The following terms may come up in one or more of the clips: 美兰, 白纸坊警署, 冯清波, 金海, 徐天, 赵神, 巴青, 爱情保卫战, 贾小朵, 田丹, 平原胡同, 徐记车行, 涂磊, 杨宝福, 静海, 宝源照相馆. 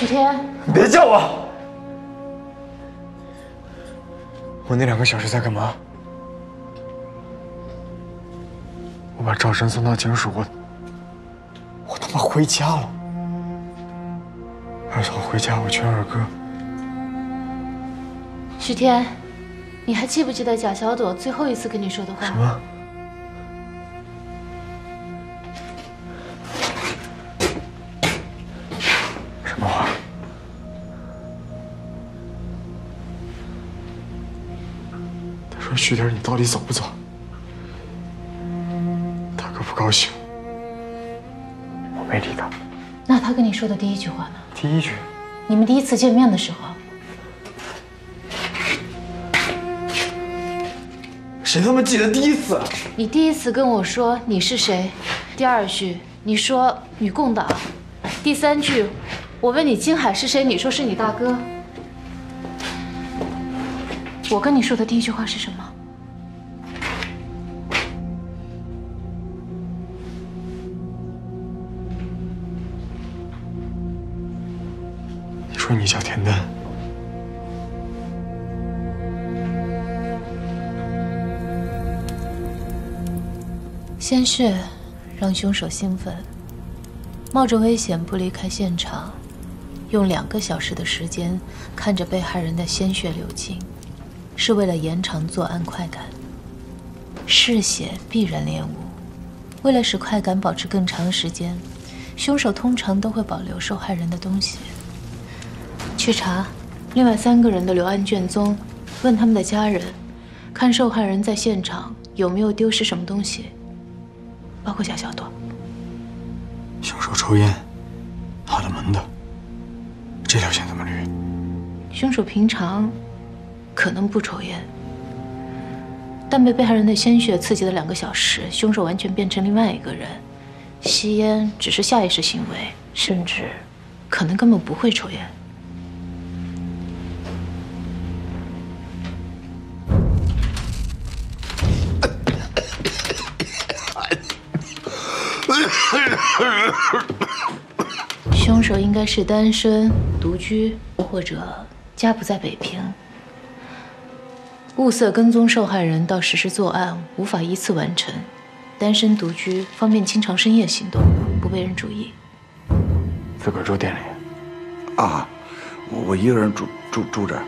徐天，你别叫我！我那2个小时在干嘛？我把赵神送到警署，我他妈回家了。二嫂回家，我劝二哥。徐天，你还记不记得贾小朵最后一次跟你说的话？什么？ 徐天，你到底走不走？大哥不高兴，我没理他。那他跟你说的第一句话呢？第一句，你们第一次见面的时候，谁他妈记得第一次？你第一次跟我说你是谁，第2句你说女共党，第3句我问你金海是谁，你说是你大哥。我跟你说的第一句话是什么？ 你说你叫田丹，先是让凶手兴奋，冒着危险不离开现场，用2个小时的时间看着被害人的鲜血流尽，是为了延长作案快感。嗜血必然恋物，为了使快感保持更长时间，凶手通常都会保留受害人的东西。 去查另外3个人的留案卷宗，问他们的家人，看受害人在现场有没有丢失什么东西，包括贾小朵。凶手抽烟，哈了门的，这条线怎么捋？凶手平常可能不抽烟，但被害人的鲜血刺激了2个小时，凶手完全变成另外一个人。吸烟只是下意识行为，甚至可能根本不会抽烟。 凶手应该是单身、独居，或者家不在北平。物色跟踪受害人到实施作案，无法依次完成。单身独居方便经常深夜行动，不被人注意。自个儿住店里？啊，我一个人住这儿。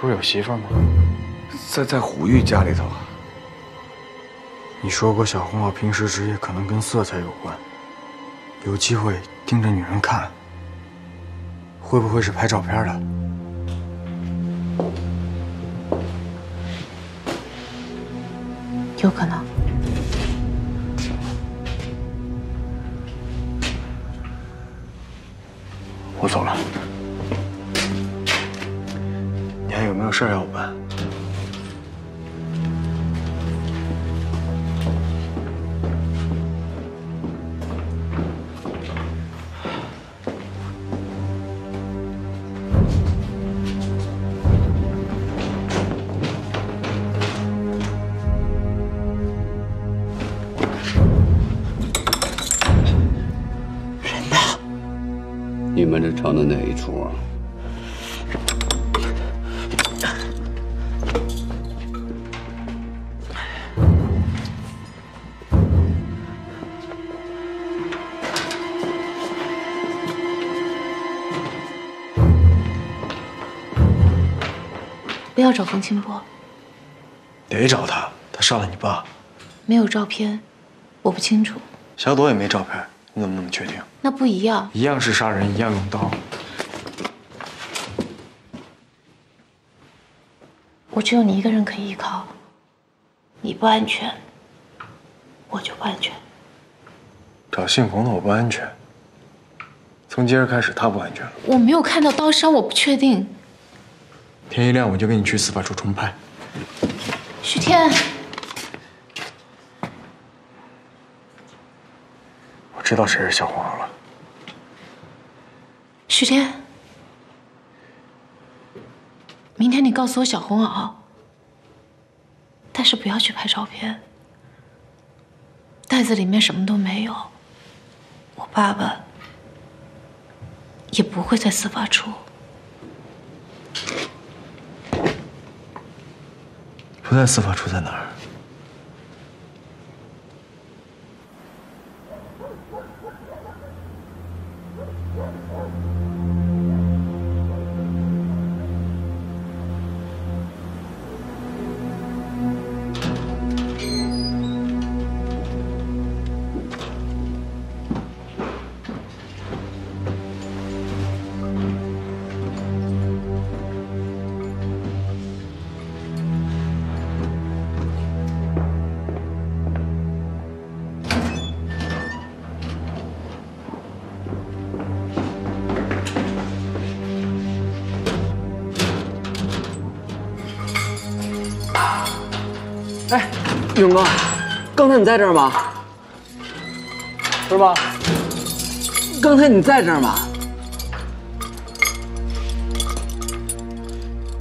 不是有媳妇吗？在虎玉家里头。 你说过，小红帽平时职业可能跟色彩有关，有机会盯着女人看，会不会是拍照片的？有可能。我走了，你还有没有事要我办？ 唱的哪一出啊？不要找冯清波，得找他，他杀了你爸。没有照片，我不清楚。小朵也没照片。 你怎么那么确定？那不一样，一样是杀人，一样用刀。我只有你一个人可以依靠，你不安全，我就不安全。找姓冯的我不安全，从今儿开始他不安全了。我没有看到刀伤，我不确定。天一亮我就跟你去司法处重判。许天。 知道谁是小黄了，徐天。明天你告诉我小红袄，但是不要去拍照片。袋子里面什么都没有，我爸爸也不会在司法处。不在司法处在哪儿？ 勇哥，刚才你在这儿吗？是吧？刚才你在这儿吗？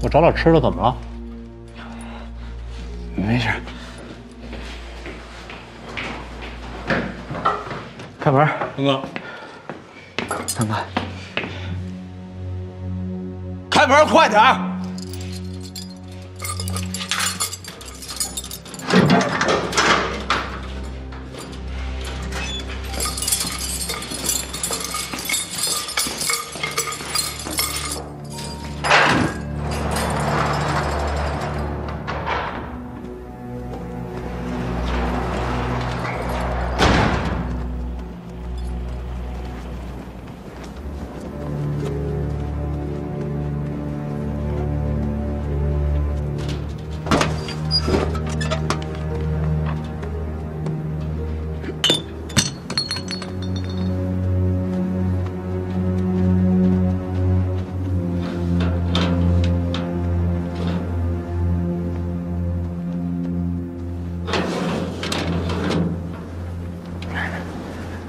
我找点吃的，怎么了？没事。开门，勇哥。三哥，开门快点儿！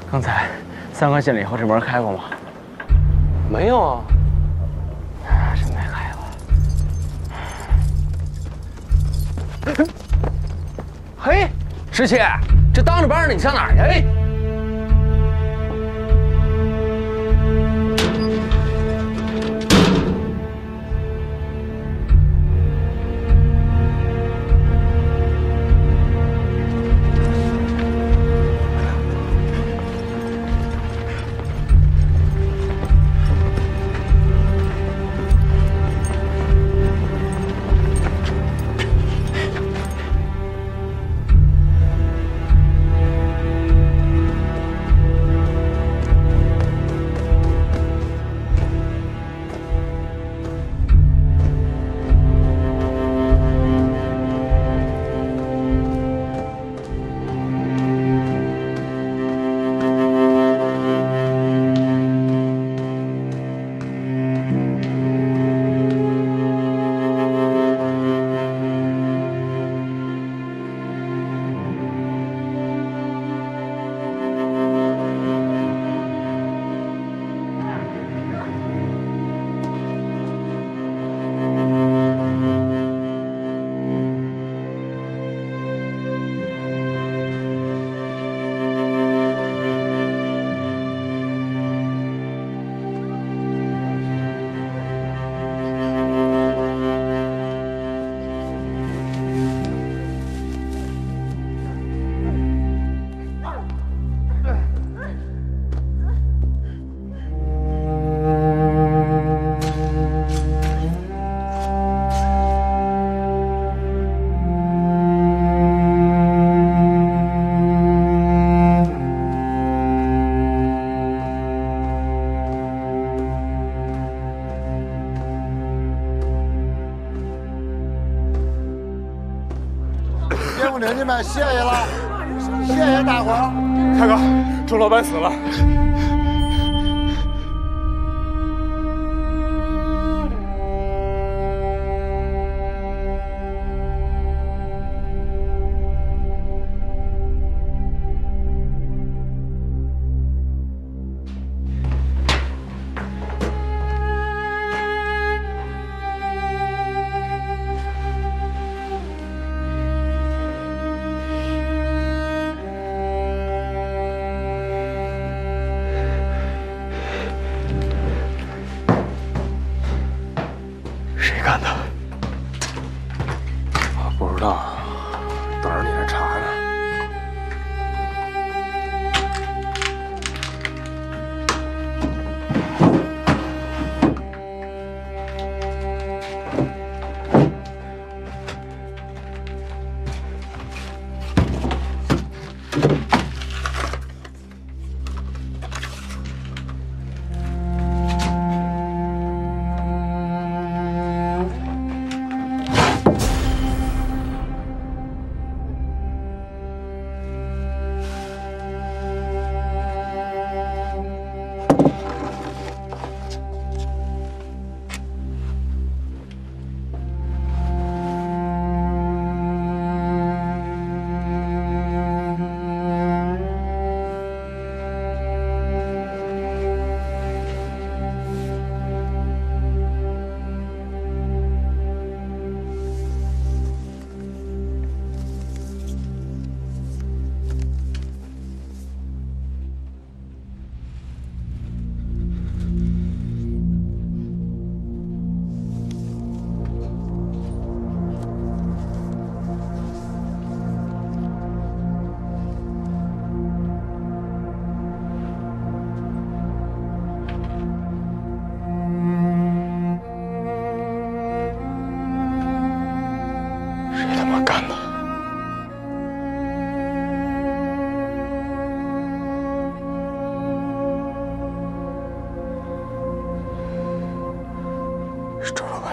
刚才三哥进来以后，这门开过吗？没有啊，真没开过。嘿，十七，这当着班呢，你上哪儿去？哎，邻居们，谢谢了，谢谢大伙儿。大哥，周老板死了。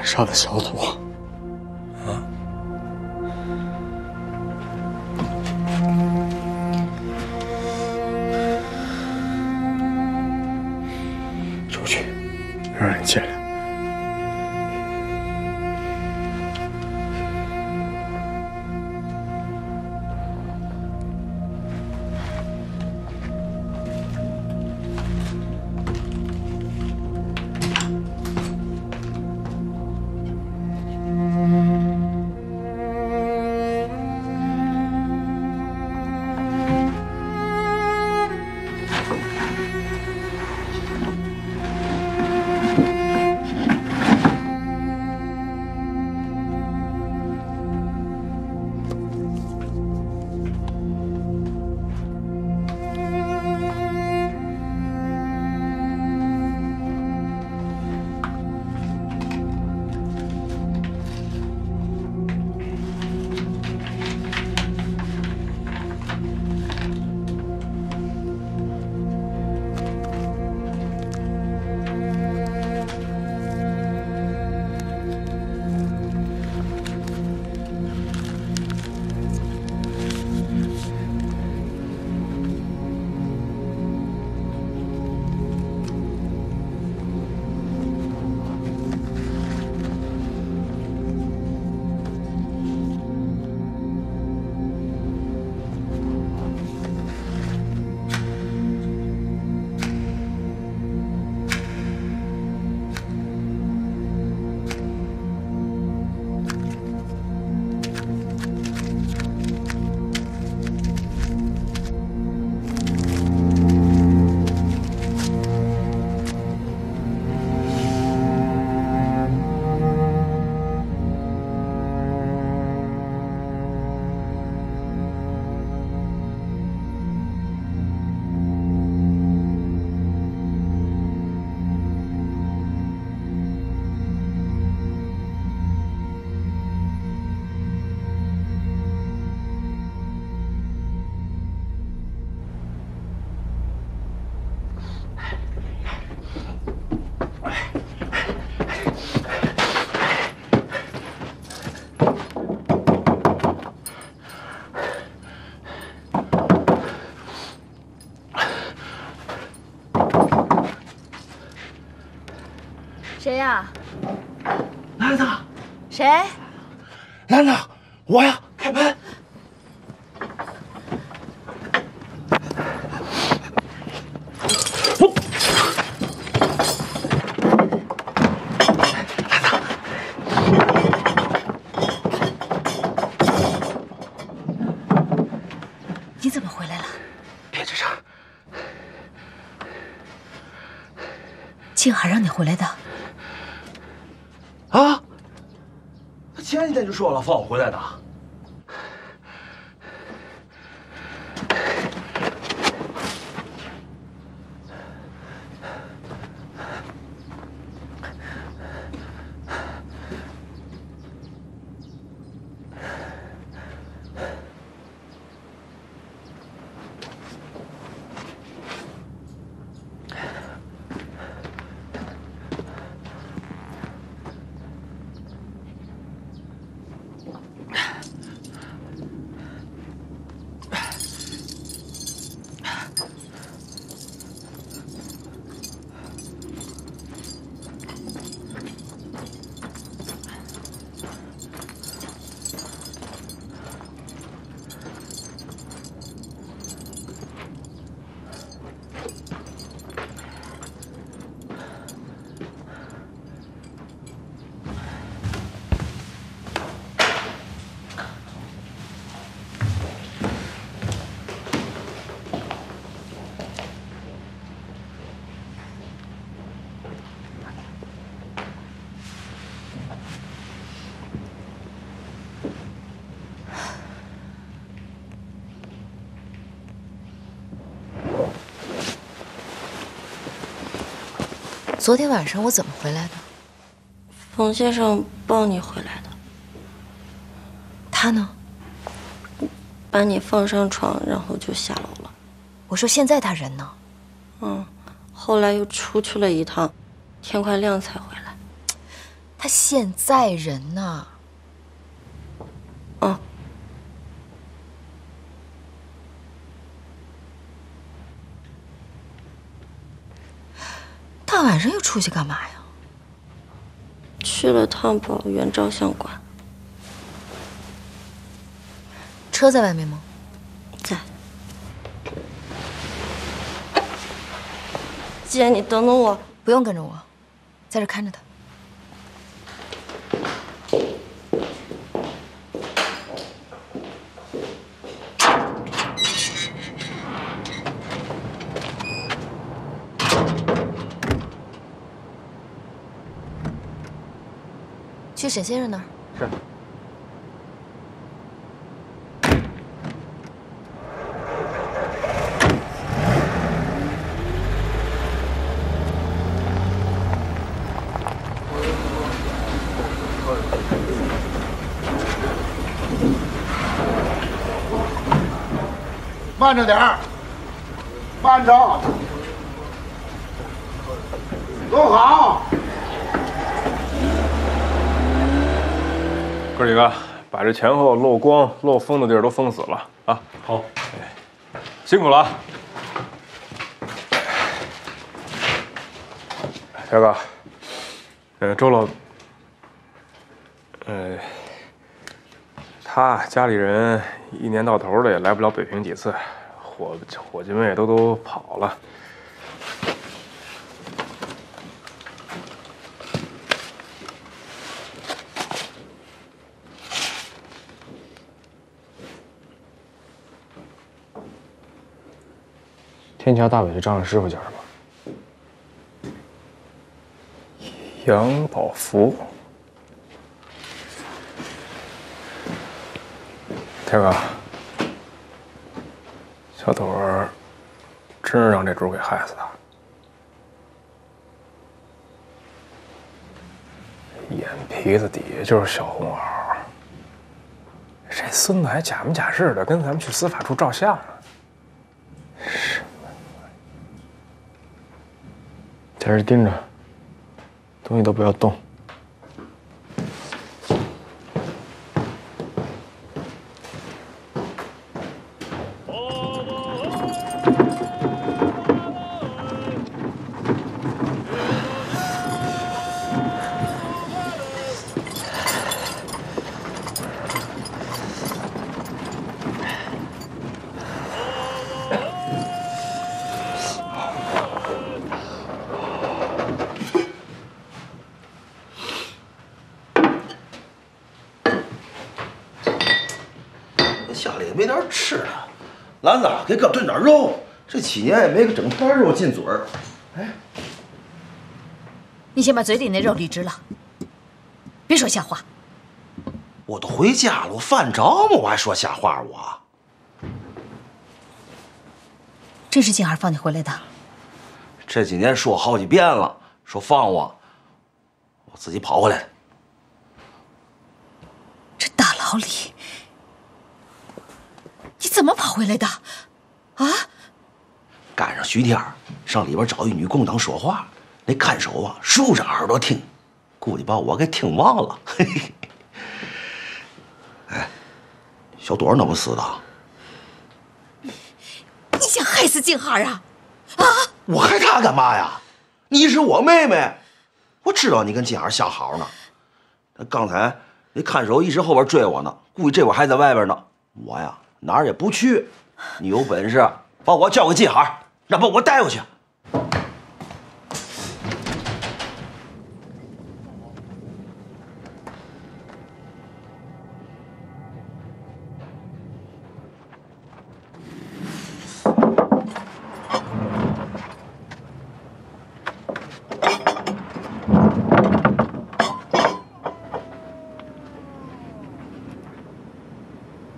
杀的小组啊！出去，让人见谅。谁呀？兰兰。谁？兰兰，我呀，开门。我。兰兰，你怎么回来了？别吱声。静海让你回来的。 啊！他前几天就说了，放我回来的。昨天晚上我怎么回来的？冯先生抱你回来的。他呢？把你放上床，然后就下楼了。我说现在他人呢？嗯，后来又出去了一趟，天快亮才回来。他现在人呢？嗯。 大晚上又出去干嘛呀？去了趟宝源照相馆。车在外面吗？在。姐，你等等我。不用跟着我，在这看着他。去沈先生那儿。是。慢着点儿，慢着，坐好。 哥几个，把这前后漏光、漏风的地儿都封死了啊！好，哎，辛苦了啊！大哥，周老，他家里人一年到头的也来不了北平几次，伙计们也都跑了。 天桥大伟的丈人师傅叫什么？杨宝福。天哥，小朵儿真是让这主给害死的。眼皮子底下就是小红袄，这孙子还假模假式的跟咱们去司法处照相呢。 在这盯着，东西都不要动。给哥炖点肉，这几年也没个整块肉进嘴儿。哎，你先把嘴里那肉理直了，别说瞎话。我都回家了，我犯着吗？我还说瞎话我？这是静儿放你回来的。这几年说好几遍了，说放我，我自己跑回来的。这大牢里，你怎么跑回来的？ 啊！赶上徐天上里边找一女共党说话，那看守啊竖着耳朵听，估计把我给听忘了。嘿嘿。哎，小朵怎么死的？你想害死静儿啊？啊！我害她干嘛呀？你是我妹妹，我知道你跟静儿相好呢。刚才那看守一直后边追我呢，估计这会儿还在外边呢。我呀哪儿也不去。 你有本事把我叫个进行，让把我带回去。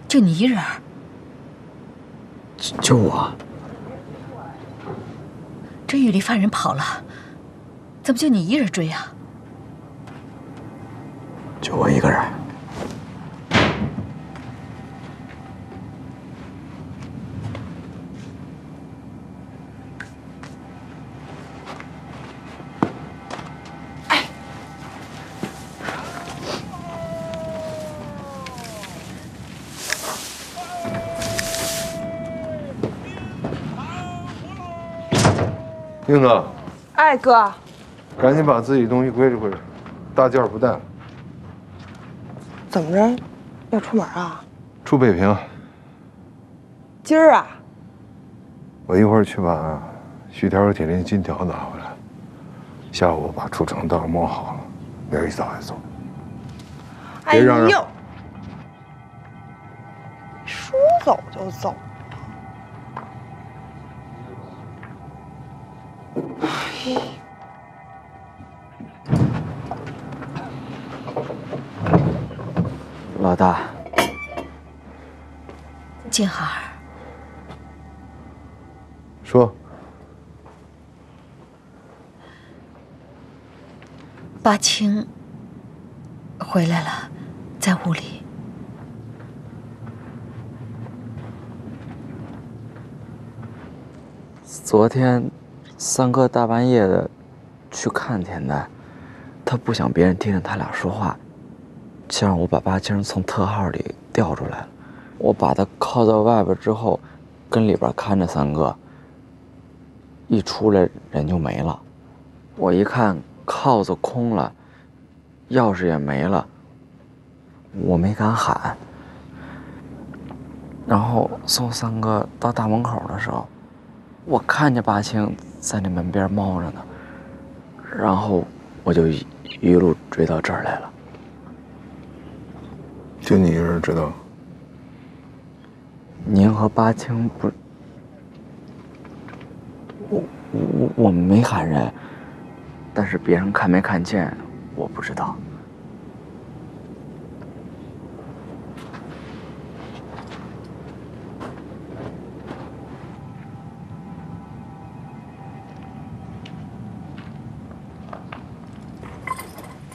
就你一人？ 就我，这狱里犯人跑了，怎么就你一人追啊？就我一个人。哎，英子。哎，哥。 赶紧把自己东西归置归置，大件不带了。怎么着，要出门啊？出北平。今儿啊？我一会儿去把徐条和铁林金条拿回来，下午我把出城道摸好了，明儿一早就走。别嚷嚷。哎呦，说走就走。 老大，静海，说，巴青回来了，在屋里。昨天三哥大半夜的去看田丹，他不想别人听着他俩说话。 就让我把巴青从特号里调出来了，我把他铐到外边之后，跟里边看着三哥。一出来人就没了，我一看铐子空了，钥匙也没了，我没敢喊。然后送三哥到大门口的时候，我看见巴青在那门边猫着呢，然后我就一路追到这儿来了。 就你一人知道？您和巴青不？我没喊人，但是别人看没看见，我不知道。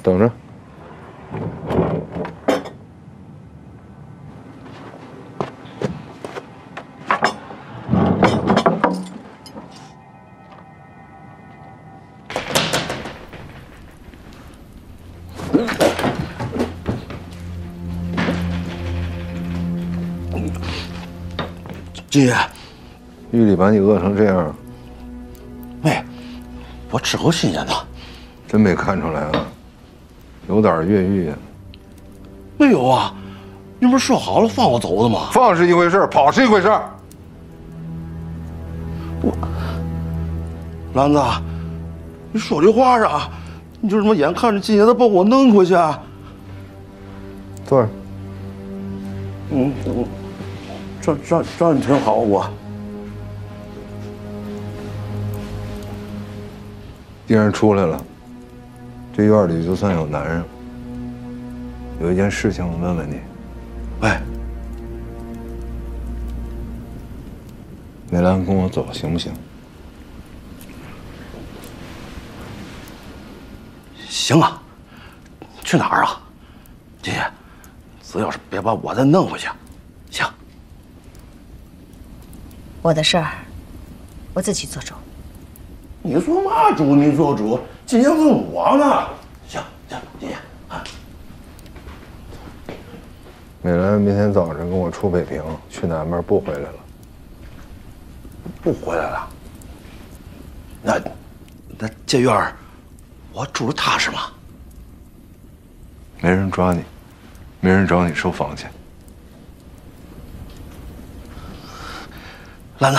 等着。 金爷，狱里把你饿成这样，妹，我吃口新鲜的，真没看出来啊，有点越狱呀？没有啊，你不是说好了放我走的吗？放是一回事，跑是一回事。我，兰子，你说这话啊，你就这么眼看着金爷他把我弄回去？坐着。嗯，我。 这你挺好，我。既然出来了，这院里就算有男人。有一件事情我问问你，哎，美兰跟我走行不行？行啊，去哪儿啊？金爷，只要是别把我再弄回去。 我的事儿，我自己做主。你做嘛主？你做主？今天问我呢？行行，今天啊。美兰明天早晨跟我出北平，去南边不回来了。不回来了？那这院儿，我住着踏实吗？没人抓你，没人找你收房钱。 兰子，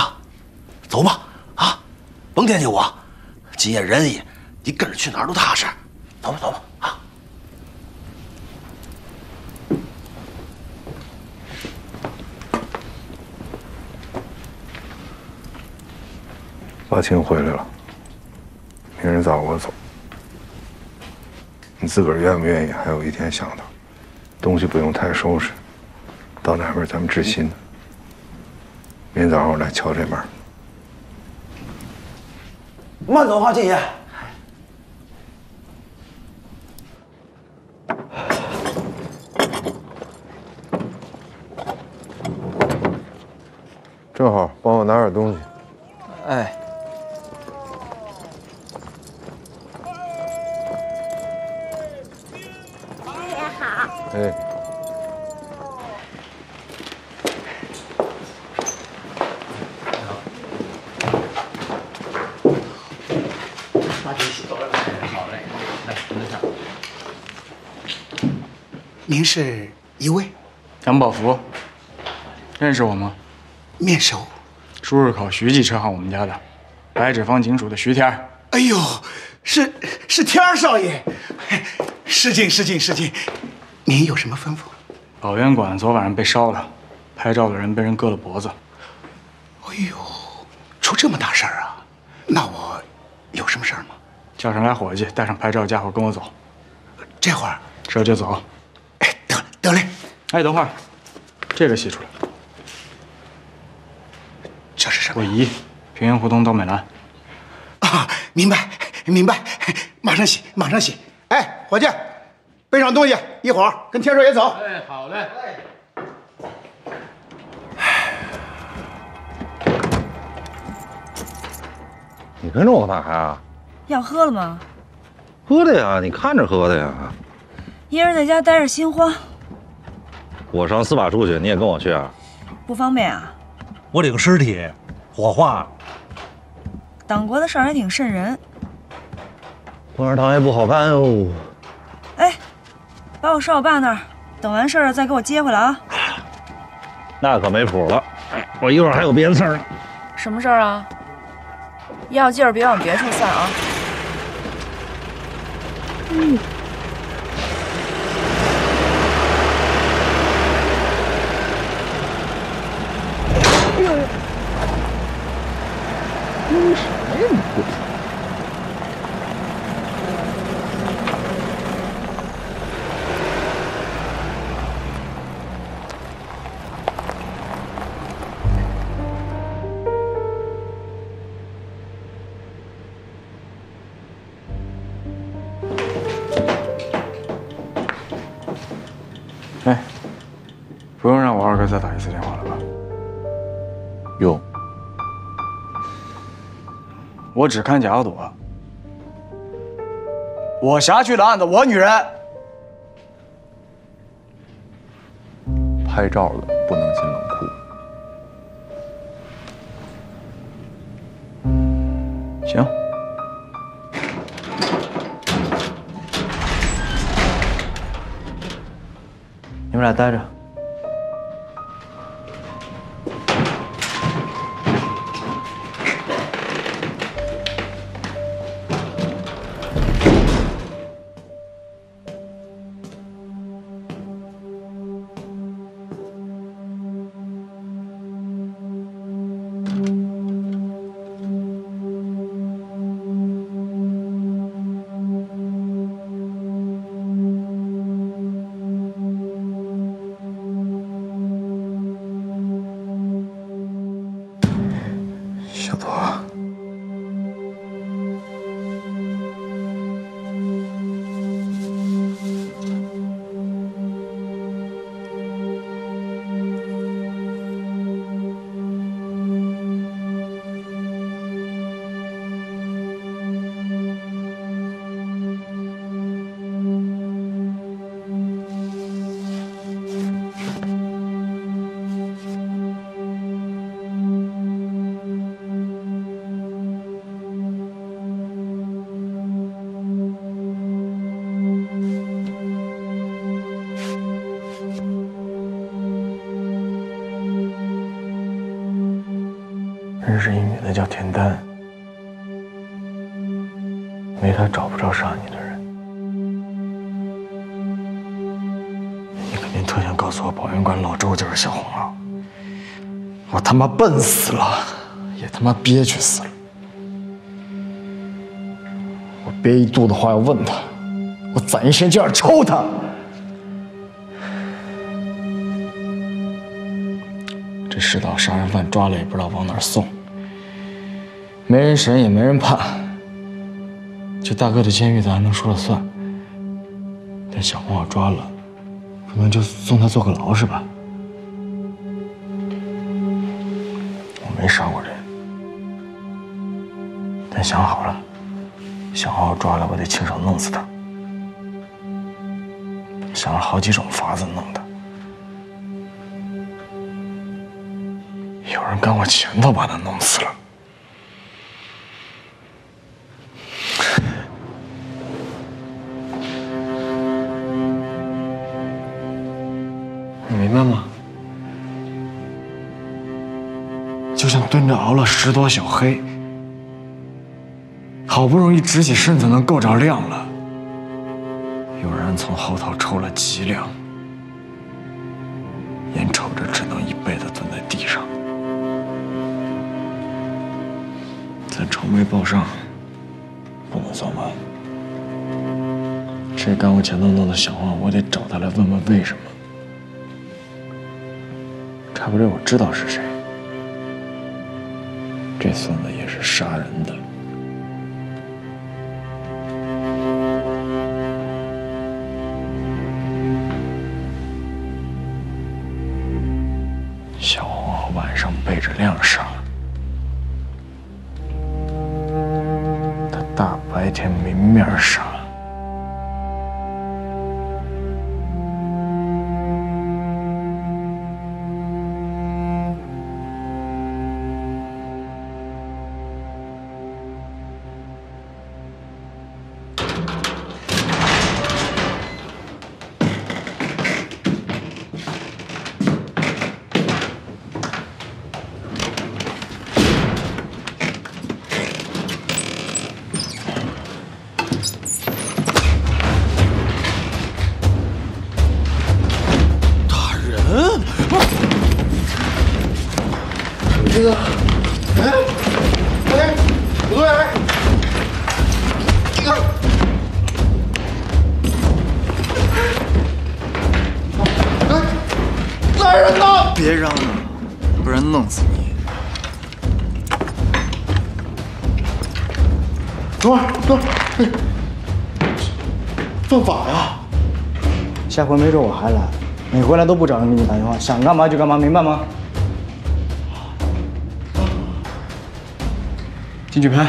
走吧，啊，甭惦记我，今夜人也，你跟着去哪儿都踏实。走吧，走吧，啊。八青回来了，明儿早我走。你自个儿愿不愿意？还有一天想他，东西不用太收拾，到那边咱们置新的。 明天早上我来敲这门。慢走，金爷。正好帮我拿点东西。哎。 哎，您是一位杨宝福，认识我吗？面熟。初日考徐记车行我们家的，白纸坊警署的徐天儿。哎呦，是天儿少爷，失敬失敬失敬。 您有什么吩咐？宝源馆昨晚上被烧了，拍照的人被人割了脖子。哎呦，出这么大事儿啊！那我有什么事儿吗？叫上俩伙计，带上拍照家伙跟我走。这会儿？这就走。哎，得嘞。哎，等会儿，这个洗出来。这是什么？我姨，平原胡同到美兰。啊，明白明白，马上洗马上洗。哎，伙计。 背上东西，一会儿跟天少爷走。哎，好嘞。你跟着我干嘛呀？要喝了吗？喝的呀，你看着喝的呀。一人在家待着心慌。我上司法处去，你也跟我去啊？不方便啊。我领尸体，火化。党国的事儿还挺瘆人。共产党也不好办哦。哎。 把我捎我爸那儿，等完事儿再给我接回来啊！那可没谱了，我一会儿还有别的事儿呢。什么事儿啊？药劲儿别往别处散啊！嗯。哎呦！嗯，谁呀你？ 不用让我二哥再打一次电话了吧？用。我只看贾小朵。我辖区的案子，我女人。拍照了不能进冷库。行。你们俩待着。 认识一女的叫田丹，没她找不着杀你的人。你肯定特想告诉我，保源馆老周就是小红啊！我他妈笨死了，也他妈憋屈死了。我憋一肚子话要问他，我攒一身劲儿抽他。这世道，杀人犯抓了也不知道往哪儿送。 没人审也没人判，这大哥的监狱咱还能说了算，但小红要抓了，不能就送他坐个牢是吧？没杀过人，但想好了，想好抓了我得亲手弄死他。想了好几种法子弄他，有人跟我前头把他弄死了。 明白吗？就像蹲着熬了10多宿黑，好不容易直起身子能够着亮了，有人从后头抽了脊梁，眼瞅着只能一辈子蹲在地上。咱仇没报上，不能算完。谁干我前头弄的小话，我得找他来问问为什么。 差不多我知道是谁，这孙子也是杀人的。小黄晚上背着亮杀，他大白天明面杀。 下回没准我还来，你回来都不找人给你打电话，想干嘛就干嘛，明白吗？进去拍。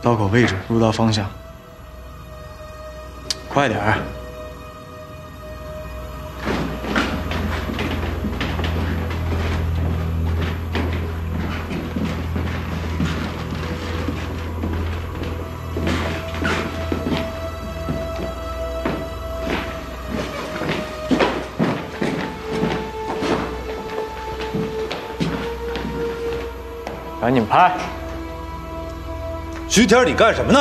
刀口位置，入刀方向，快点儿！赶紧拍！ 徐天，你干什么呢？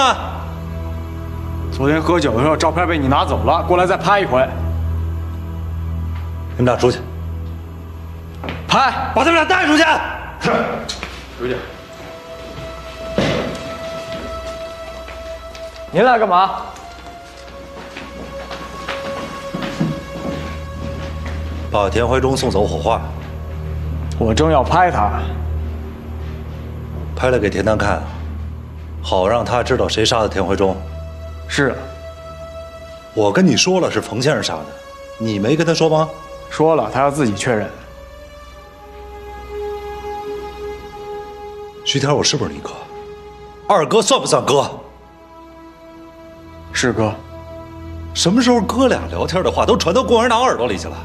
昨天喝酒的时候，照片被你拿走了，过来再拍一回。你们俩出去，拍，把他们俩带出去。是，出去。你俩干嘛？把田怀忠送走火化。我正要拍他，拍了给田丹看。 好让他知道谁杀的田怀忠。是啊，我跟你说了是冯先生杀的，你没跟他说吗？说了，他要自己确认。徐天，我是不是你哥？二哥算不算哥？是哥。什么时候哥俩聊天的话都传到共产党耳朵里去了？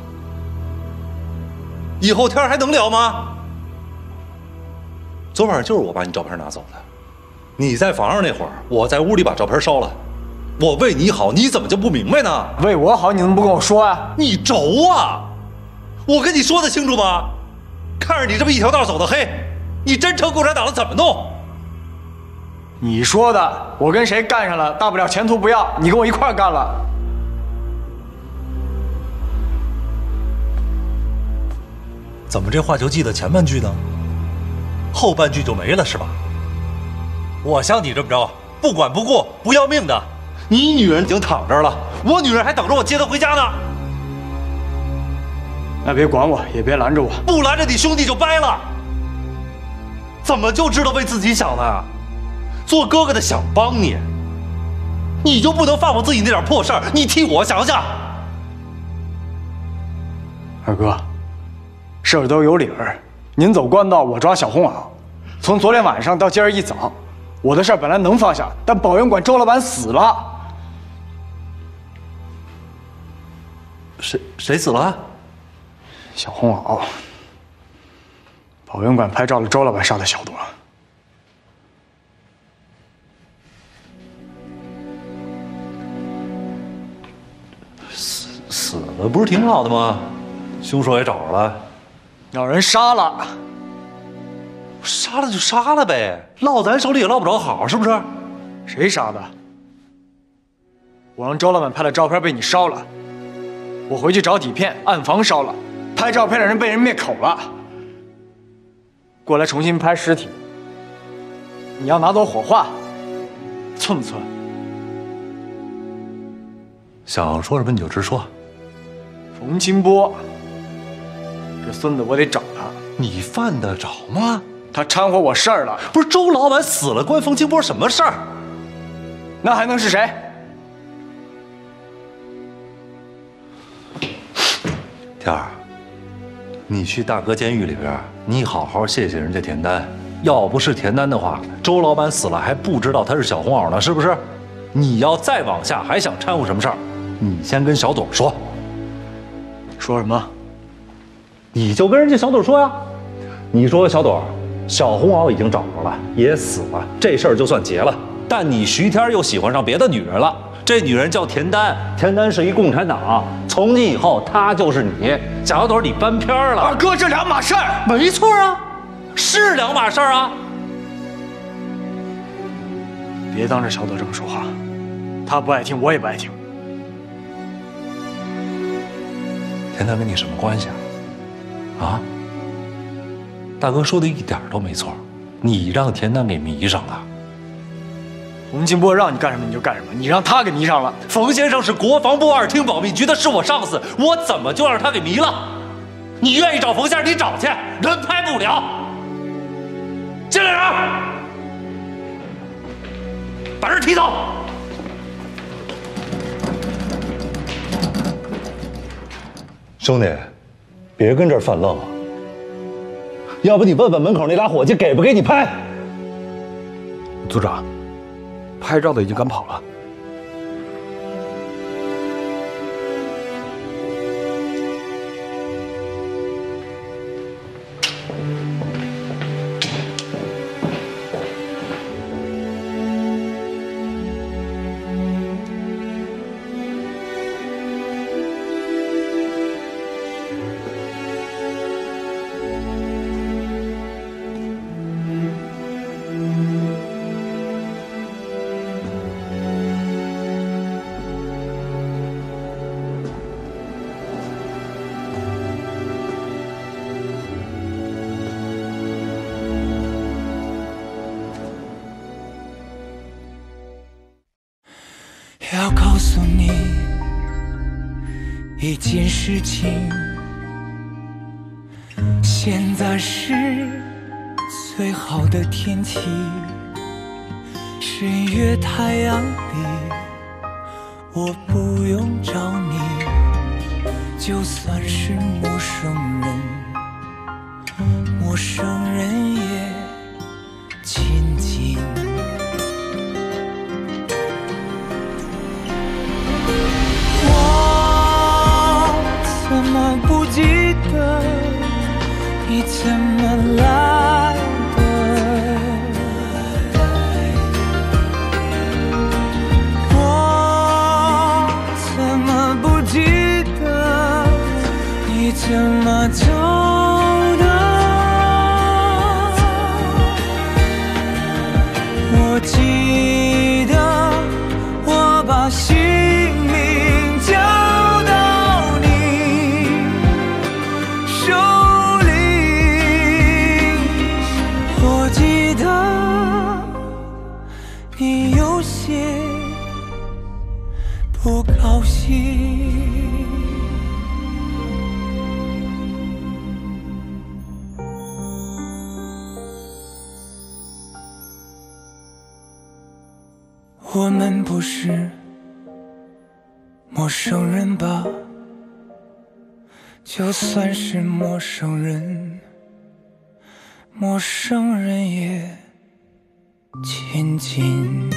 以后天还能聊吗？昨晚就是我把你照片拿走的。 你在房上那会儿，我在屋里把照片烧了。我为你好，你怎么就不明白呢？为我好，你怎么不跟我说啊？你轴啊！我跟你说的清楚吗？看着你这么一条道走到黑，你真成共产党了怎么弄？你说的，我跟谁干上了，大不了前途不要，你跟我一块干了。怎么这话就记得前半句呢？后半句就没了是吧？我像你这么着，不管不顾、不要命的，你女人已经躺这儿了，我女人还等着我接她回家呢。那别管我，也别拦着我，不拦着你兄弟就掰了。怎么就知道为自己想呢？做哥哥的想帮你，你就不能放过自己那点破事儿？你替我想想。二哥，事儿都有理儿。 您走官道，我抓小红袄。从昨天晚上到今儿一早，我的事儿本来能放下，但保元馆周老板死了。谁死了？小红袄。保元馆拍照了周老板杀的小朵。死了不是挺好的吗？凶手也找着了。 让人杀了，杀了就杀了呗，落咱手里也落不着好，是不是？谁杀的？我让周老板拍的照片被你烧了，我回去找底片，暗房烧了，拍照片的人被人灭口了，过来重新拍尸体。你要拿走火化，寸不寸？想说什么你就直说。冯清波。 这孙子，我得找他。你犯得着吗？他掺和我事儿了。不是周老板死了，关冯清波什么事儿？那还能是谁？天儿，你去大哥监狱里边，你好好谢谢人家田丹。要不是田丹的话，周老板死了还不知道他是小红袄呢，是不是？你要再往下还想掺和什么事儿？你先跟小董说。说什么？ 你就跟人家小朵说呀，你说小朵，小红袄已经找着了，也死了，这事儿就算结了。但你徐天又喜欢上别的女人了，这女人叫田丹，田丹是一共产党，从今以后她就是你。小朵，你搬偏了。二哥，这两码事儿，没错啊，是两码事儿啊。别当着小朵这么说话，她不爱听，我也不爱听。田丹跟你什么关系啊？ 啊，大哥说的一点都没错，你让田丹给迷上了。洪金波让你干什么你就干什么，你让他给迷上了。冯先生是国防部二厅保密局的，是我上司，我怎么就让他给迷了？你愿意找冯先生，你找去，人拍不了。进来人，把人踢走。 兄弟，别跟这儿犯愣啊！要不你问问门口那俩伙计给不给你拍？组长，拍照的已经赶跑了。事情现在是最好的天气，深夜太阳里，我不用找你，就算是陌生人也亲近。我。 怎么不记得？你怎么来的？我怎么不记得？你怎么走？ 手里。好心。 我们不是陌生人吧？就算是陌生人，陌生人也亲近。